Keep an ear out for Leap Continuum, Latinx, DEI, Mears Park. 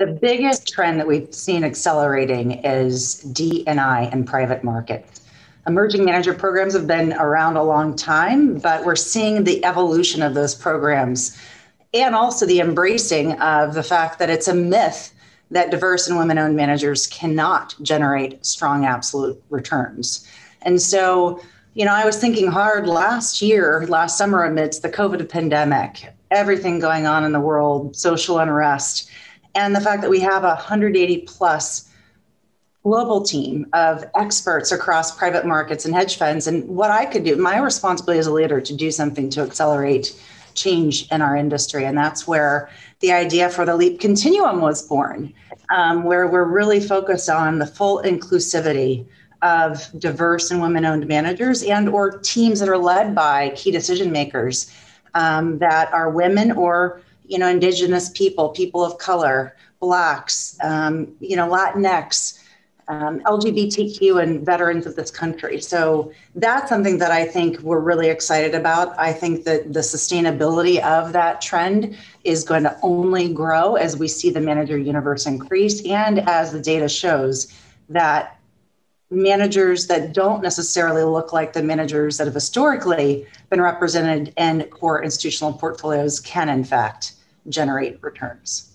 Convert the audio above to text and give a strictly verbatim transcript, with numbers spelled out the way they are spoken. The biggest trend that we've seen accelerating is D and I in private markets. Emerging manager programs have been around a long time, but we're seeing the evolution of those programs and also the embracing of the fact that it's a myth that diverse and women-owned managers cannot generate strong absolute returns. And so, you know, I was thinking hard last year, last summer amidst the COVID pandemic, everything going on in the world, social unrest, and the fact that we have a one hundred eighty plus global team of experts across private markets and hedge funds. And what I could do, my responsibility as a leader to do something to accelerate change in our industry. And that's where the idea for the Leap Continuum was born, um, where we're really focused on the full inclusivity of diverse and women-owned managers and or teams that are led by key decision makers um, that are women or you know, Indigenous people, people of color, Blacks, um, you know, Latinx, um, L G B T Q, and veterans of this country. So that's something that I think we're really excited about. I think that the sustainability of that trend is going to only grow as we see the manager universe increase and as the data shows that managers that don't necessarily look like the managers that have historically been represented in core institutional portfolios can, in fact, generate returns.